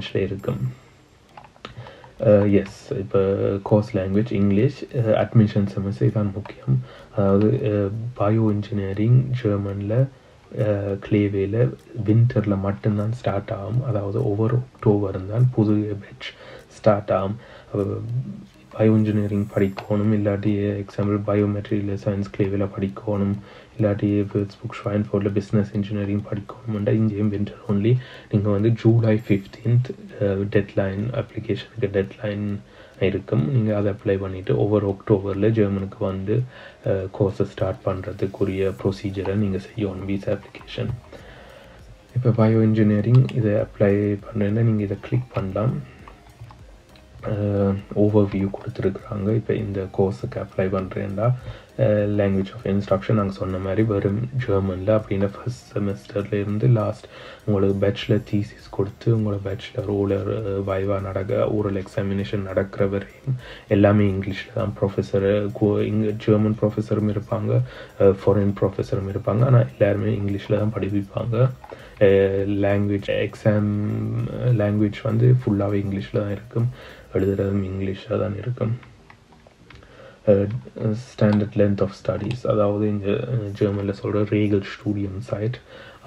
administrative. Yes, course language English, admission semester idan mukkiyam. Bioengineering German la Kleve la winter la mattum dhan start aagum, adhaavadhu over October dhan pudhu batch start aagum. Bioengineering padikkonum illati example biomaterial science Kleve la padikkonum illati Pittsburgh Schweinfurt la business engineering padikkonum unda injeyum winter only ninga vandu July 15th deadline application ku deadline irukum ninga ad apply pannittu over October la German ku vandu course start pandradhukuriya procedure ninga seiyonu visa application. Ipo bioengineering idu apply pannena ninga idu click pannalam. Overview கொடுத்திருக்காங்க. இப்போ இந்த கோர்ஸுக்கு apply பண்றேன்னா language of instruction நான் சொன்ன மாதிரி வெறும் ஜெர்மன்ல அப்படினா first செமஸ்டர்ல இருந்து லாஸ்ட் உங்களுக்கு bachelor thesis கொடுத்து உங்களோட bachelor ஓலர் வைவா நடக்க oral examination நடக்கிற வரையும் எல்லாமே இங்கிலீஷ்ல தான். ப்ரொஃபசர் ஜெர்மன் ப்ரொஃபசரும் இருப்பாங்க, foreign ப்ரொஃபசரும் இருப்பாங்க, ஆனா எல்லாரும் இங்கிலீஷ்ல தான் படிப்பாங்க. language exam language வந்து ஃபுல்லாவே இங்கிலீஷ்ல தான் இருக்கும், எழுதுறதும் இங்கிலீஷாக தான் இருக்கும். ஸ்டாண்டர்ட் லென்த் ஆஃப் ஸ்டடீஸ், அதாவது இந்த ஜெர்மனில் சொல்கிற ரேகல் ஸ்டூடியம் சைட்,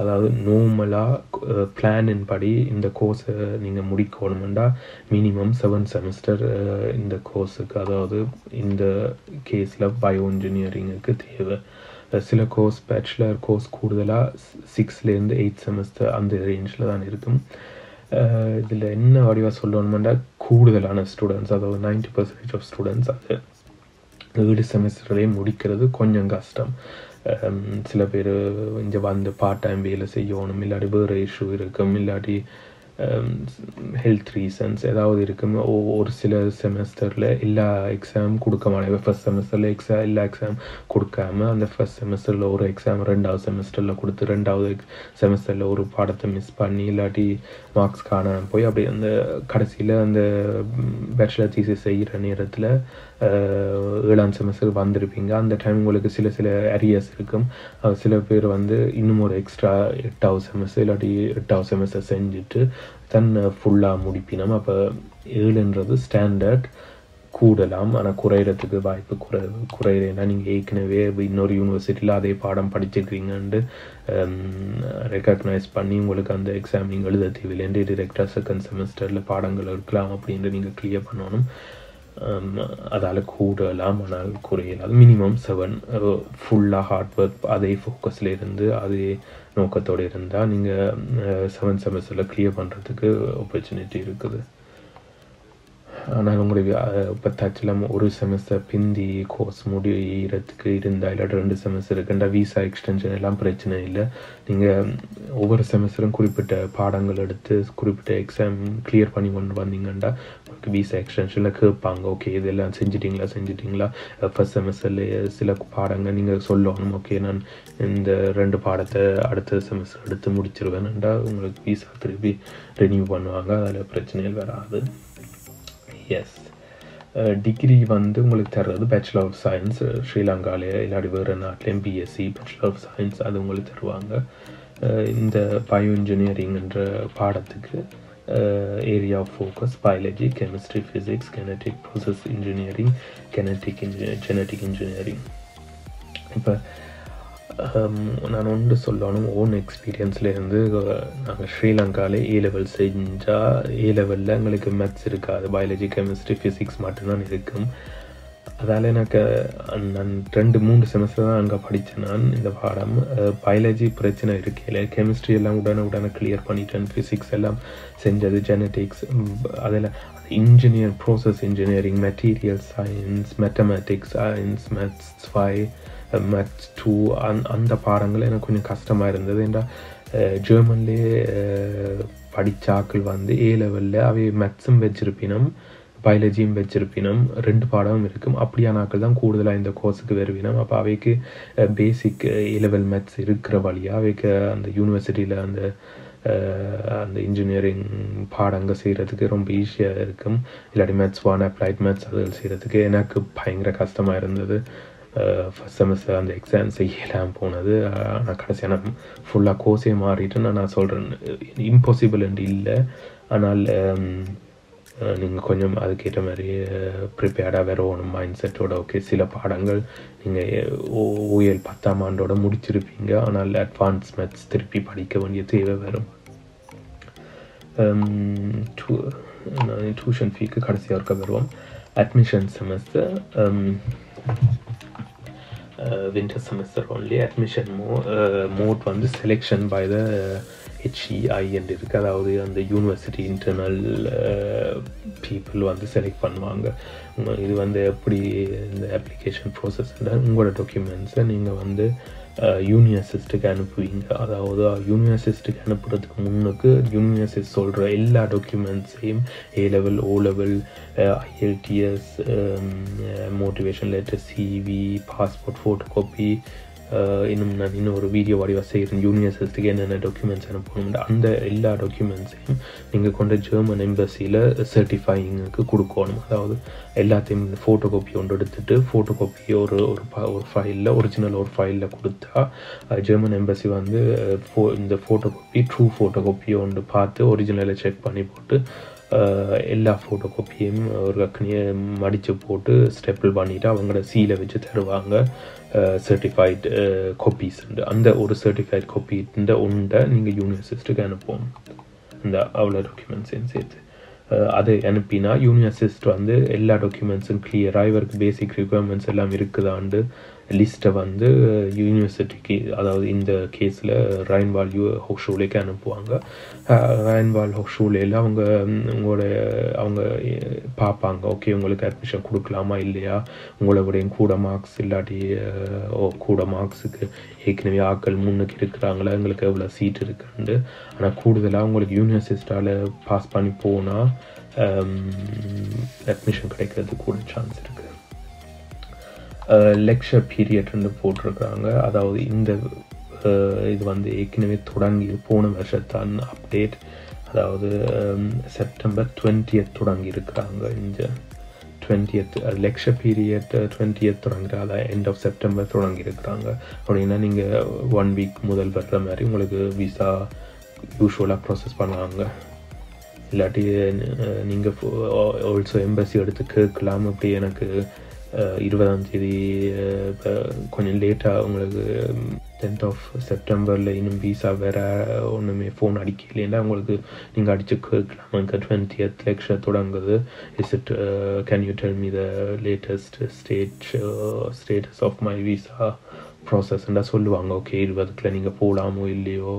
அதாவது நார்மலாக பிளானின் படி இந்த கோர்ஸை நீங்கள் முடிக்கணுமெண்டா மினிமம் 7 செமஸ்டர் இந்த கோர்ஸுக்கு, அதாவது இந்த கேஸில் பயோ இன்ஜினியரிங்குக்கு தேவை. சில கோர்ஸ் பேச்சுலர் கோர்ஸ் கூடுதலாக 6லேருந்து 8 செமஸ்டர் அந்த ரேஞ்சில் தான் இருக்கும். இதில் என்ன வடிவாக சொல்லணுமெண்டா கூடுதலான ஸ்டூடெண்ட்ஸ், அதாவது 90% ஆஃப் ஸ்டூடெண்ட்ஸ் அது 7 செமஸ்டர்லேயே முடிக்கிறது கொஞ்சம் கஷ்டம். சில பேர் இங்கே வந்து பார்ட் டைம் வேலை செய்யணும், இல்லாட்டி வேறு இஷ்யூ இருக்கும், இல்லாட்டி ஹெல்த் ரீசன்ஸ் ஏதாவது இருக்கும். ஒரு சில செமஸ்டரில் எல்லா எக்ஸாம் கொடுக்க மாட்டாங்க. ஃபர்ஸ்ட் செமஸ்டரில் எல்லா எக்ஸாம் கொடுக்காம அந்த ஃபர்ஸ்ட் செமஸ்டரில் ஒரு எக்ஸாம் 2வது செமஸ்டரில் கொடுத்து 2வது செமஸ்டரில் ஒரு பாடத்தை மிஸ் பண்ணி இல்லாட்டி மார்க்ஸ் காணாமல் போய் அப்படி அந்த கடைசியில் அந்த பேச்சுலர் தீசிஸ் செய்கிற நேரத்தில் 7வது செமஸ்டர் வந்திருப்பீங்க. அந்த டைம் உங்களுக்கு சில சில அரியர்ஸ் இருக்கும். சில பேர் வந்து இன்னும் ஒரு எக்ஸ்ட்ரா 8வது செமஸ்டர் இல்லாட்டி 8வது செமஸ்டர் செஞ்சுட்டு தன் ஃபுல்லாக முடிப்பினோம். அப்போ 7ன்றது ஸ்டாண்டர்ட் கூடலாம், ஆனால் குறையிறதுக்கு வாய்ப்பு குறையிறேன்னா நீங்கள் ஏற்கனவே இன்னொரு யூனிவர்சிட்டியில் அதே பாடம் படிச்சிருக்கிறீங்கன்ட்டு ரெக்கக்னைஸ் பண்ணி உங்களுக்கு அந்த எக்ஸாம் நீங்கள் எழுத தேவையில்லைன்ட்டு டிரெக்டாக 2nd செமஸ்டரில் பாடங்கள் இருக்கலாம் அப்படின்ட்டு நீங்கள் கிளியர் பண்ணணும். அதால் கூடலாம் ஆனால் குறையலாம். மினிமம் 7 ஃபுல்லாக ஹார்ட் ஒர்க் அதே ஃபோக்கஸில் இருந்து அதே நோக்கத்தோடு இருந்தால் நீங்கள் 7 செமஸ்டரில் கிளியர் பண்ணுறதுக்கு ஆப்பர்ச்சுனிட்டி இருக்குது. ஆனால் உங்களுடைய இப்போ தச்சலாம் ஒரு செமஸ்டர் பிந்தி கோர்ஸ் முடிகிறதுக்கு இருந்தால் இல்லாட்டி 2 செமஸ்டர் இருக்குண்டா வீசா எக்ஸ்டென்ஷன் எல்லாம் பிரச்சனை இல்லை. நீங்கள் ஒவ்வொரு செமஸ்டரும் குறிப்பிட்ட பாடங்கள் எடுத்து குறிப்பிட்ட எக்ஸாம் கிளியர் பண்ணி கொண்டு வந்தீங்கன்னா உங்களுக்கு வீசா எக்ஸ்டென்ஷனில் கேட்பாங்க, ஓகே இதெல்லாம் செஞ்சிட்டிங்களா. ஃபர்ஸ்ட் செமஸ்டரில் சில பாடங்கள் நீங்கள் சொல்லணும், ஓகே நான் இந்த 2 பாடத்தை அடுத்த செமஸ்டர் எடுத்து முடிச்சிருவேன்டா உங்களுக்கு வீசா திருப்பி ரினியூ பண்ணுவாங்க, அதில் பிரச்சனைகள் வராது. எஸ், டிகிரி வந்து உங்களுக்கு தர்றது பேச்சுலர் ஆஃப் சயின்ஸ் ஸ்ரீலங்காலேயே இல்லாட்டி வேறு நாட்டிலையும் பிஎஸ்சி பேச்சுலர் ஆஃப் சயின்ஸ் அது உங்களுக்கு தருவாங்க. இந்த பயோ இன்ஜினியரிங்ன்ற பாடத்துக்கு area of focus biology, chemistry, physics, genetic process engineering, genetic engineering. இப்போ நான் ஒன்று சொல்லணும், ஓன் எக்ஸ்பீரியன்ஸ்லேருந்து நாங்கள் ஸ்ரீலங்காலே A level செஞ்சால் A level எங்களுக்கு மேத்ஸ் இருக்காது, பயாலஜி, கெமிஸ்ட்ரி, ஃபிசிக்ஸ் மட்டும்தான் இருக்கும். அதால் எனக்கு நான் 2-3 செமஸ்டர் தான் அங்கே படித்தேன். நான் இந்த பாடம் பயாலஜி பிரச்சனை இருக்கையில் கெமிஸ்ட்ரி எல்லாம் உடனே கிளியர் பண்ணிட்டேன், ஃபிசிக்ஸ் எல்லாம் செஞ்சது, ஜெனட்டிக்ஸ், அதில் engineer process engineering, material science, mathematics science, maths 2 அந்த பாடங்கள் எனக்கு கொஞ்சம் கஷ்டமாக இருந்தது. ஏன்னா ஜெர்மன்லேயே படித்தாக்கள் வந்து A level அவை மேத்ஸும் வச்சிருப்பினும் பயாலஜியும் வச்சிருப்பினும் 2 பாடமும் இருக்கும். அப்படியானாக்கள் தான் கூடுதலாக இந்த கோர்ஸுக்கு வருவினோம். அப்போ அவைக்கு பேசிக் A level மேத்ஸ் இருக்கிற வழியாக அவைக்கு அந்த யூனிவர்சிட்டியில் அந்த இன்ஜினியரிங் பாடங்கள் செய்கிறதுக்கு ரொம்ப ஈஸியாக இருக்கும். இல்லாட்டி மேத்ஸ் 1 அப்ளைட் மேத்ஸ் அதில் செய்கிறதுக்கு எனக்கு பயங்கர கஷ்டமாக இருந்தது. first semester and the exams செய்யலாம் போனது انا கடைசியா நான் ஃபுல்லா கோர்ஸே மாறிட்டேன் நான் சொல்றேன் impossible and இல்ல ஆனால் நீங்க கொஞ்சம் அதுக்கேற்ற மாதிரி prepared-ஆ வரணும் mindset ஓட ஓகே சில பாடங்கள் நீங்க ஓஎல் 10ஆம் ஆண்டோட முடிச்சிருப்பீங்க ஆனால் advanced maths திருப்பி படிக்க வேண்டிய தேவை வரும் tuition fee க்கு கடைசியா ஒருக்க வருவோம் admission semester winter semester only admission mode on the selection by the HEI and irukadavadhu and the university internal people on the select பண்ணுவாங்க இது வந்து எப்படி இந்த application process உங்களோட documents நீங்க வந்து uni-assist க்கு அனுப்புவீங்க அதாவது uni-assist க்கு அனுப்புறதுக்கு முன்னக்கு uni-assist சொல்ற எல்லா டாக்குமெண்ட்ஸையும் A level O level IELTS motivation letter CV passport photocopy இன்னும் நான் இன்னொரு வீடியோ வடிவா செய்கிறேன் uni-assistக்கு என்னென்ன டாக்குமெண்ட்ஸ் அனுப்பணும்னு அந்த எல்லா டாக்குமெண்ட்ஸையும் நீங்கள் கொண்ட ஜெர்மன் எம்பசியில் சர்டிஃபையிங்க்கு கொடுக்கணும் அதாவது எல்லாத்தையும் ஃபோட்டோ காப்பி ஒன்று எடுத்துட்டு ஃபோட்டோ காப்பி ஒரு ஃபைலில் ஒரிஜினல் ஒரு ஃபைலில் கொடுத்தா ஜெர்மன் எம்பசி வந்து இந்த ஃபோட்டோ காப்பி ட்ரூ ஃபோட்டோ காப்பியை ஒன்று பார்த்து ஒரிஜினலை செக் பண்ணி போட்டு எல்லா ஃபோட்டோ காப்பியும் ஒரு கக்கனியை மடித்து போட்டு ஸ்டெப்பிள் பண்ணிவிட்டு அவங்களோட சீலை வச்சு தருவாங்க சர்டிஃபைடு காப்பீஸ்ண்டு அந்த ஒரு சர்டிஃபைடு காப்பீன்ற உண்டை நீங்கள் uni-assistக்கு அனுப்போம் அந்த அவ்வளோ டாக்குமெண்ட்ஸையும் சேர்த்து அது அனுப்பினா uni-assist வந்து எல்லா டாக்குமெண்ட்ஸும் கிளியராக இவருக்கு பேசிக் ரிக்குவயர்மெண்ட்ஸ் எல்லாம் இருக்குதாண்டு லிஸ்ட்டை வந்து யூனிவர்சிட்டிக்கு அதாவது இந்த கேஸில் ரைன்வால் ஹோஷூலேக்கு அனுப்புவாங்க ரைன்வால் ஹோஷூலேயில் அவங்க உங்களோட அவங்க பார்ப்பாங்க ஓகே உங்களுக்கு அட்மிஷன் கொடுக்கலாமா இல்லையா உங்களோடைய கூட மார்க்ஸ் இல்லாட்டி கூட மார்க்ஸுக்கு ஏற்கனவே ஆக்கள் முன்னுக்கு இருக்கிறாங்களா எங்களுக்கு எவ்வளோ சீட் இருக்குண்டு ஆனால் கூடுதலாக உங்களுக்கு யூனிவர்சிட்டால் பாஸ் பண்ணி போனால் அட்மிஷன் கிடைக்கிறதுக்கு கூட சான்ஸ் இருக்குது லெக்சர் பீரியட்னு போட்டிருக்கிறாங்க அதாவது இந்த இது வந்து ஏற்கனவே தொடங்கி போன வருஷத்தான் அப்டேட் அதாவது செப்டம்பர் 20 தொடங்கி இருக்கிறாங்க இந்த 20th லெக்சர் பீரியட் 20th தொடங்குறாங்க எண்ட் ஆஃப் செப்டம்பர் தொடங்கி இருக்கிறாங்க அப்படின்னா நீங்கள் 1 வீக் முதல் வர்ற மாதிரி உங்களுக்கு விசா யூஸ்வலாக ப்ராசஸ் பண்ணுவாங்க இல்லாட்டி நீங்கள் ஆல்சோ எம்பசி எடுத்து கேட்கலாம் அப்படி எனக்கு 20ஆம் தேதி கொஞ்சம் லேட்டாக உங்களுக்கு 10th of September இன்னும் வீசா வேறு ஒன்றுமே ஃபோன் அடிக்கலைன்னா உங்களுக்கு நீங்கள் அடித்து கேட்கலாம் எனக்கு 20th லெக்சர் தொடங்குது is it can you tell me the latest status of my visa ப்ராசஸ்ண்டா சொல்லுவாங்க ஓகே 20th நீங்கள் போகலாமோ இல்லையோ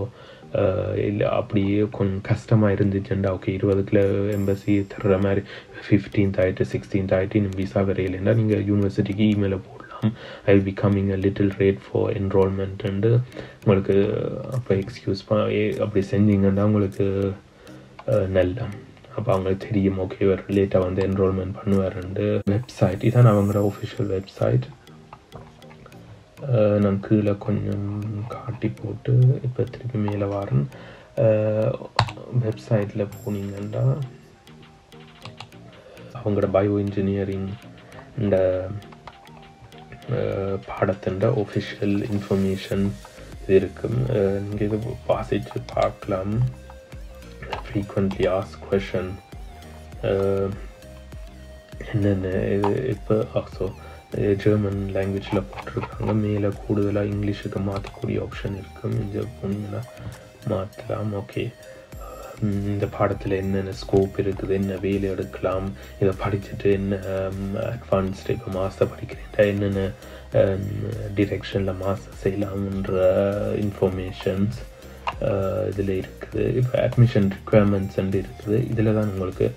இல்லை அப்படியே கொஞ்சம் கஷ்டமாக இருந்துச்சுண்டா ஓகே 20th எம்பசி தர்ற மாதிரி 15th ஆகிட்டு 16th ஆகிட்டு இன்னும் விசா வரையிலேண்டா நீங்கள் யூனிவர்சிட்டிக்கு இமெயிலை போடலாம் I will be coming a little rate for enrolment உங்களுக்கு அப்போ எக்ஸ்கியூஸ் அப்படி செஞ்சிங்கன்னா உங்களுக்கு நல்லா அப்போ அவங்களுக்கு தெரியும் ஓகே வேறு லேட்டாக வந்து என்ரோல்மெண்ட் பண்ணுவாருண்டு வெப்சைட் இதான் அவங்களோட ஒஃபிஷியல் வெப்சைட் நான் கீழே கொஞ்சம் காட்டி போட்டு இப்போ திருப்பி மேலே வரேன் வெப்சைட்டில் போனீங்கன்னா அவங்களோட பயோ இன்ஜினியரிங் இந்த பாடத்தின் ஒஃபிஷியல் இன்ஃபர்மேஷன் இது இருக்கும் நீங்கள் இது வாசித்து பார்க்கலாம் ஃப்ரீக்வெண்ட்லி ஆஸ்க் கொஷன் என்னென்ன இது இப்போ ஆல்சோ ஜெர்மன் லாங்குவேஜில் போட்டிருக்காங்க மேலே கூடுதலாக இங்கிலீஷுக்கு மாற்றக்கூடிய ஆப்ஷன் இருக்கும் இந்த பொண்ணுங்களா மாற்றலாம் ஓகே இந்த பாடத்தில் என்னென்ன ஸ்கோப் இருக்குது என்ன வேலை எடுக்கலாம் இதை படிச்சுட்டு என்ன அட்வான்ஸ்டு இப்போ மாஸ்டர் படிக்கிறேன்டா என்னென்ன டிரெக்ஷனில் மாஸ்டர் செய்யலாம்ன்ற இன்ஃபர்மேஷன்ஸ் இதில் இருக்குது இப்போ அட்மிஷன் ரிக்குவயர்மெண்ட்ஸ்ன்னு இருக்குது இதில் தான் உங்களுக்கு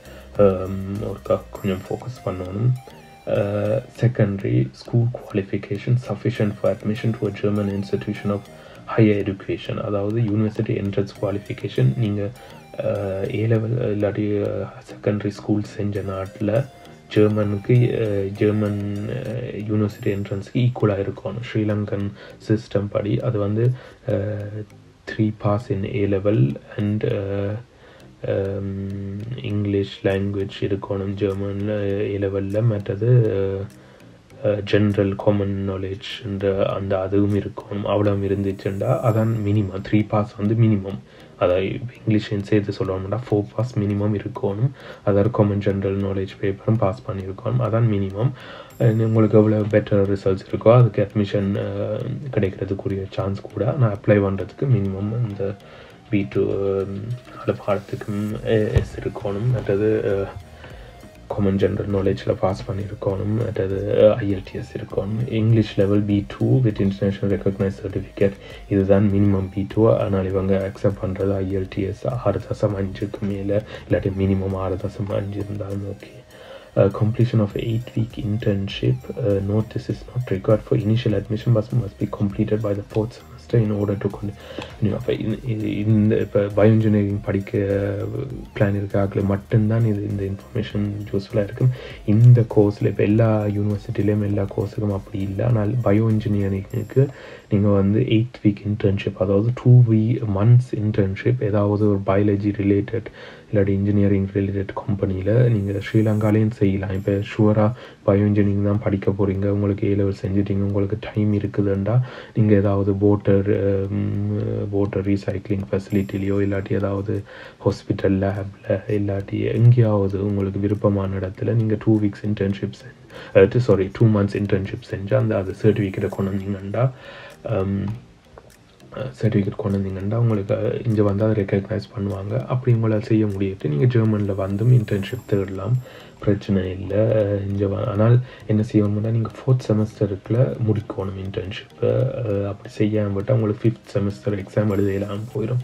ஒருக்கா கொஞ்சம் ஃபோக்கஸ் பண்ணணும் secondary school qualification sufficient for admission to a German institution of higher education அதாவது university entrance qualification நீங்கள் A-level இல்லாட்டி secondary school செஞ்ச நாட்டில் ஜெர்மனுக்கு ஜெர்மன் யூனிவர்சிட்டி என்ட்ரன்ஸுக்கு ஈக்குவலாக இருக்கணும் ஸ்ரீலங்கன் சிஸ்டம் படி அது வந்து 3 pass in A-level and English language இருக்கணும் ஜெர்மனில் A-level மற்றது general common knowledge and அதுவும் இருக்கும் அவ்வளவும் இருந்துச்சுண்டா அதான் மினிமம் 3 பாஸ் வந்து மினிமம் அத இங்கிலீஷ் சேர்த்து சொல்லணும்னா 4 பாஸ் மினிமம் இருக்கணும் அதர் காமன் ஜெனரல் knowledge பேப்பரும் பாஸ் பண்ணிருக்கணும் அதான் மினிமம் உங்களுக்கு எவ்வளவு பெட்டர் ரிசல்ட்ஸ் இருக்கோ அதுக்கு அட்மிஷன் கிடைக்கிறதுக்குரிய சான்ஸ் கூட நான் அப்ளை பண்றதுக்கு மினிமம் இந்த B2 அத பார்த்துக்கு எஸ் இருக்கணும் அதாவது common general knowledge la pass pannirukkonum adha IELTS irukkonum English level B2 with international recognized certificate idu than minimum B2 anal ivanga accept pandradha IELTS 6.5 ku mele illati minimum 6.5 irundalum okay completion of 8-week internship notice is not required for initial admission but must be completed by the 4th semester in order to continue in bioengineering படிக்க plan இருக்காகல மட்டும் தான் இது இந்த information யூஸ்ஃபுல்லா இருக்கும் இந்த கோர்ஸ்ல இப்ப எல்லா யுனிவர்சிட்டிலயும் எல்லா கோர்ஸுக்கும் அப்படி இல்ல ஆனால் பயோஎன்ஜினியரிங்க்கு நீங்க வந்து 8-week internship அதாவது 2 months internship ஏதாவது ஒரு biology related இல்ல engineering related companyல நீங்க ஸ்ரீலங்காலயும் செய்யலாம் இப்ப ஷூரா பயோஎன்ஜினியரிங் தான் படிக்க போறீங்க உங்களுக்கு A level செஞ்சிட்டீங்க உங்களுக்கு டைம் இருக்குதுண்டா நீங்க ஏதாவது water recycling facility லியோ இல்லடி ஏதாவது hospital labல இல்லடி எங்கயாவது உங்களுக்கு விருப்பமான இடத்துல நீங்க 2 weeks internship sorry 2 months internship செஞ்சா அந்த certificate கொண்டீங்கண்டா certificate கொண்டீங்கண்டா உங்களுக்கு இங்க வந்து அத recognize பண்ணுவாங்க அப்படி உங்களால செய்ய முடியுது நீங்க ஜெர்மன்ல வந்து internship தேடலாம் பிரச்சனை இல்ல இங்க ஆனால் என்ன செய்யணும்னா நீங்க 4th செமஸ்டர்க்குள்ள முடிக்கணும் இன்டர்ன்ஷிப் அப்படி செய்யாம விட்டா உங்களுக்கு 5th செமஸ்டர் எக்ஸாம் எழுதலாம் போயிடும்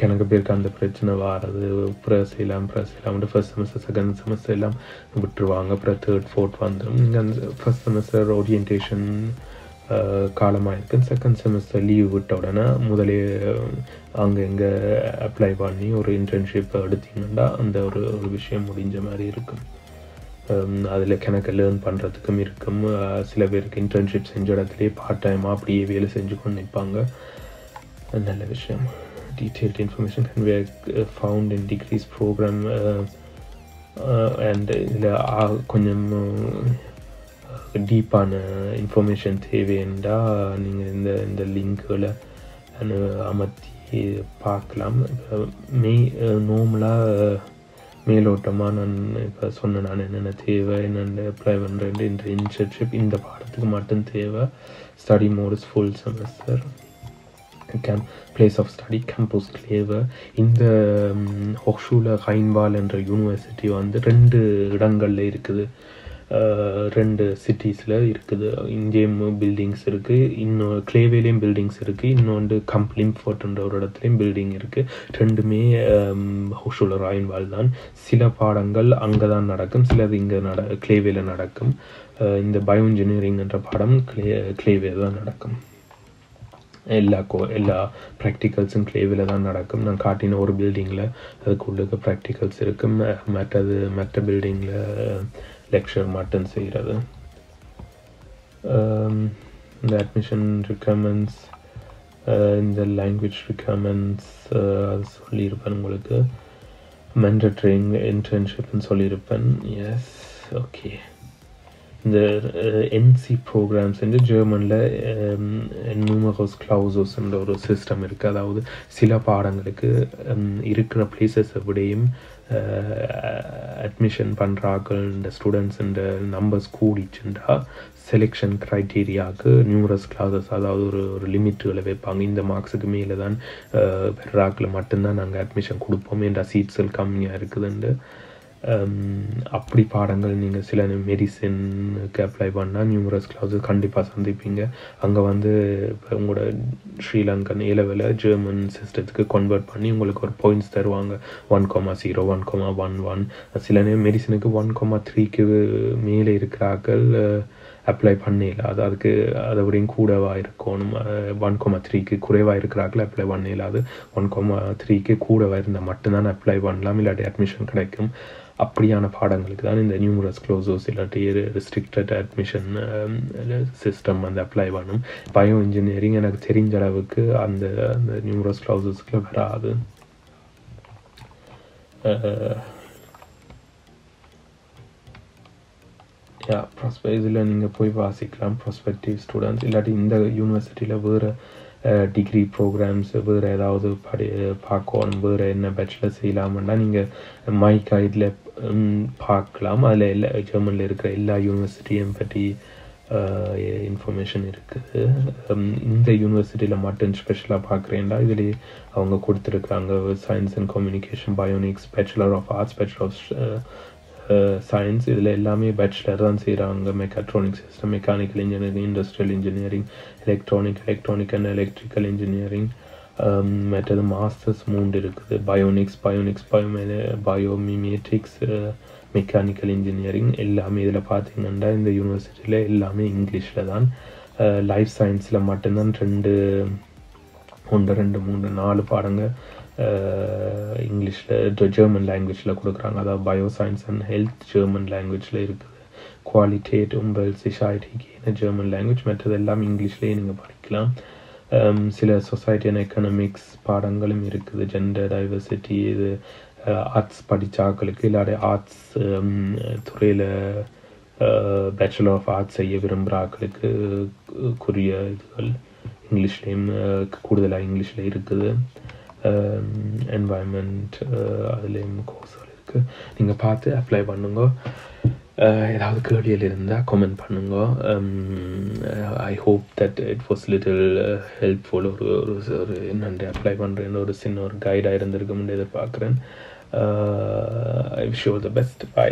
கணக்கு பேருக்கு அந்த பிரச்சனை வரது பிரசைலாம் ஃபர்ஸ்ட் செமஸ்டர் செகண்ட் செமஸ்டர் எல்லாம் விட்டுருவாங்க அப்புறம் 3rd 4th வந்து நீங்க ஃபர்ஸ்ட் செமஸ்டர் ஓரியன்டேஷன் காலமா இருக்கு செகண்ட் செமஸ்டர் லீவ் விட்ட உடனே முதலே அங்கங்க அப்ளை பண்ணி ஒரு இன்டர்ன்ஷிப் எடுத்தீங்கன்னா அந்த ஒரு விஷயம் முடிஞ்ச மாதிரி இருக்கும் அதுல கணக்கு லேர்ன் பண்றதுக்கும் இருக்கும் சில பேருக்கு இன்டர்ன்ஷிப் செஞ்ச இடத்துலயே பார்ட் டைம் அப்படியே வேலை செஞ்சு கொண்டு நிப்பாங்க நல்ல விஷயம் detailed information can be found in degrees program and கொஞ்சம் டீப்பான இன்ஃபர்மேஷன் தேவைண்டா நீங்க இந்த இந்த லிங்க்ல அமர்த்தி பார்க்கலாம் நார்மலா மேலோட்டமா நான் இப்போ சொன்ன நான் என்னென்ன தேவை என்னென்ன அப்ளை பண்ணுறேன் இந்த இன்டர்ன்ஷிப் இந்த பாடத்துக்கு மட்டும் தேவை study modes full semester came place of study campus Kleve இந்த ஹோக்ஷூல ஹைன்வால் என்ற யூனிவர்சிட்டி வந்து 2 இடங்கள்ல இருக்குது 2 சிட்டிஸ்ல இருக்குது இங்கேயும் பில்டிங்ஸ் இருக்கு இன்னும் கிளேவேலையும் பில்டிங்ஸ் இருக்கு இன்னொன்று கம்ப்ளிம்ஃபோர்ட்ன்ற ஒரு இடத்துலையும் பில்டிங் இருக்கு 2மே ஹோஷூலர் ராயன்வால் தான் சில பாடங்கள் அங்கே தான் நடக்கும் சிலது இங்கே கிளேவேல நடக்கும் இந்த பயோ இன்ஜினியரிங்ன்ற பாடம் கிளேவே தான் நடக்கும் எல்லா ப்ராக்டிகல்ஸும் கிளேவில் தான் நடக்கும் நான் காட்டின ஒரு பில்டிங்கில் அதுக்குள்ள ப்ராக்டிகல்ஸ் இருக்கும் மற்ற பில்டிங்கில் லெக்சர் மட்டும் செய்கிறது இந்த அட்மிஷன் ரிக்வயர்மெண்ட்ஸ் இந்த லாங்குவேஜ் ரிக்வயர்மெண்ட்ஸ் அது சொல்லியிருப்பேன் உங்களுக்கு மெண்டரிங் இன்டர்ன்ஷிப்னு சொல்லியிருப்பேன் எஸ் ஓகே இந்த NC programs இந்த ஜெர்மன்ல numerous clauses என்ற ஒரு சிஸ்டம் இருக்கு அதாவது சில பாடங்களுக்கு இருக்கிற பிளேசஸ் அப்படியும் அட்மிஷன் பண்றார்கள் இந்த ஸ்டூடண்ட்ஸ் இந்த நம்பர்ஸ் கூடிச்சுண்டா செலெக்ஷன் கிரைட்டீரியாவுக்கு நியூமரஸ் கிளாஸஸ் அதாவது ஒரு லிமிட்டுகளை வைப்பாங்க இந்த மார்க்ஸுக்கு மேலே தான் பெர்ராக்கில் மட்டும்தான் நாங்கள் அட்மிஷன் கொடுப்போம் என்ற சீட்ஸுகள் கம்மியாக இருக்குதுண்டு அப்படி பாடங்கள் நீங்கள் சில மெடிசினுக்கு அப்ளை பண்ணால் நியூமரஸ் கிளாஸஸ் கண்டிப்பாக சந்திப்பீங்க அங்கே வந்து இப்போ உங்களோட ஸ்ரீலங்கன் ஏலவில் ஜெர்மன் சிஸ்டத்துக்கு கன்வெர்ட் பண்ணி உங்களுக்கு ஒரு பாயிண்ட்ஸ் தருவாங்க 1.0 1.11 சில மெடிசனுக்கு 1.3க்கு மேலே இருக்கிறார்கள் அப்ளை பண்ணல அது அதுக்கு அதை விடையும் கூடவா இருக்கணும் 1.3க்கு குறைவா இருக்கிறார்கள் அப்ளை பண்ணல அது 1.3க்கு கூடவா இருந்தால் மட்டும்தான் அப்ளை பண்ணலாம் இல்லாட்டி அட்மிஷன் கிடைக்கும் அப்படியான பாடங்களுக்கு தான் இந்த நியூமரஸ் க்ளோஸஸ் இல்லாட்டி ரெஸ்ட்ரிக்டட் அட்மிஷன் சிஸ்டம் வந்து அப்ளை பண்ணும் பயோ இன்ஜினியரிங் எனக்கு தெரிஞ்ச அளவுக்கு அந்த அந்த நியூமரஸ் க்ளோஸஸ்க்குள்ள வராது Yeah, prospect idhila neenga poi vaasikkalaam prospective students illati inda university la vera degree programs vera edavadhu paakon vera enna bachelor seilaamna neenga mic idhila paakalam adhila German la irukra ella university empati information irukku inda university la mattum special ah paakrenda idhile avanga koduthirukanga science and communication bionics bachelor of arts bachelor of science idhila ellame bachelor dhan seiranga mechatronics system mechanical engineering industrial engineering electronic and electrical engineering method masters moond irukku bionics biomimetics mechanical engineering ellame idhila paathinga inda university la ellame english la dhan life science la mattum dhan ரெண்டு மூணு நாலு பாடங்க இங்கிலீஷ்ல German லாங்குவேஜ்ல கொடுக்குறாங்க. அதாவது bioscience and health German லாங்குவேஜ்ல இருக்குது. குவாலிட்டேட் உம்பல் சொசைட்டிக்கு ஜெர்மன் லாங்குவேஜ் மற்றது எல்லாம் இங்கிலீஷ்லேயே நீங்கள் படிக்கலாம். சில சொசைட்டி அண்ட் எக்கனாமிக்ஸ் பாடங்களும் இருக்குது. ஜெண்டர் டைவர்சிட்டி இது ஆர்ட்ஸ் படித்தாக்களுக்கு இல்லாத ஆர்ட்ஸ் துறையில் பேச்சுலர் ஆஃப் ஆர்ட்ஸ் செய்ய விரும்புகிற ஆக்களுக்கு குறிய இதுகள் இங்கிலீஷ்லேயும் கூடுதலாக இங்கிலீஷில் இருக்குது. என்வாயன்மெண்ட் அதுலேயும் கோர்ஸ்கள் இருக்குது. நீங்கள் பார்த்து அப்ளை பண்ணுங்க. ஏதாவது கேள்வியில் இருந்தால் கமெண்ட் பண்ணுங்க. I hope that it was little helpful. ஒரு என்னண்டு அப்ளை பண்ணுறேன்னு ஒரு சின்ன ஒரு கைடாக இருந்திருக்க முடியாது பார்க்குறேன். I wish you all the best. By.